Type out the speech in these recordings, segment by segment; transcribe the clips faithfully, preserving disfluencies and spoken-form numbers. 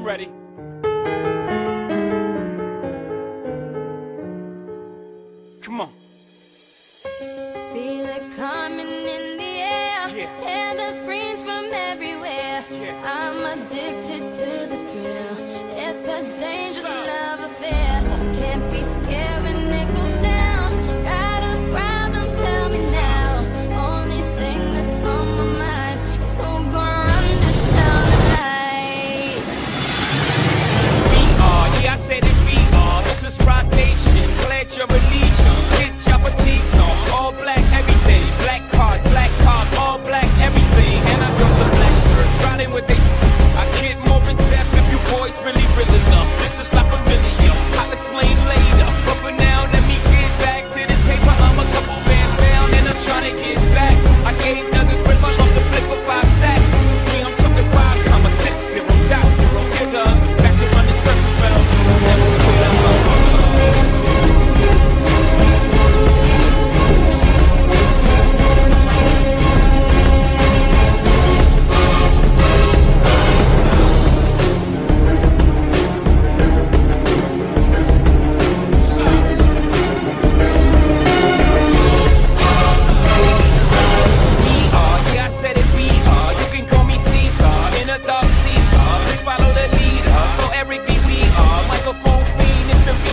I'm ready. Come on. Feel it coming in the air, yeah. Hear the screams from everywhere. Yeah. I'm addicted to the thrill. It's a dangerous Son. love affair. Can't be scared when it goes down. Got a problem? Tell me Son. now. Only thing that's on my mind is who gonna run this town tonight. We are, yeah, I said it. We are. This is Roc Nation. Pledge your allegiance. Get your fatigue song. All black.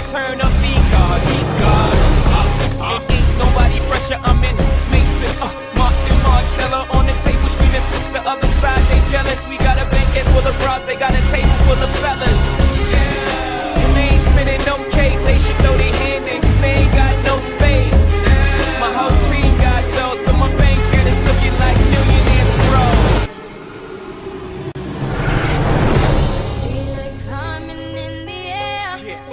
Turn up the God, he's God. Uh, uh, it ain't nobody fresher. I'm in Mason, uh, Martin, Martella on the table screaming. The other side they jealous. We got a banquet full of bras. They got a table full of fellas. Yeah. And they ain't spinning no cake. They should throw their hand in, 'cause they ain't got no space. Yeah. My whole team got dough, so my bank account is looking like millionaires, bro. Feel it coming in the air. Yeah.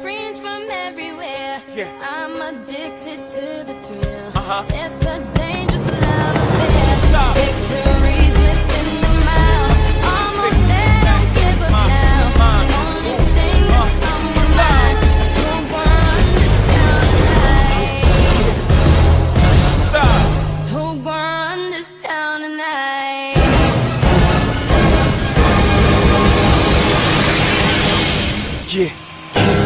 Screams from everywhere. Yeah. I'm addicted to the thrill. Uh-huh. It's a dangerous love affair. Stop. Victories within the mile. Almost there, don't give up Mom. now. Mom. Only thing that's on my mind is who gonna run this town tonight. Stop. Who gonna run this town tonight? Yeah.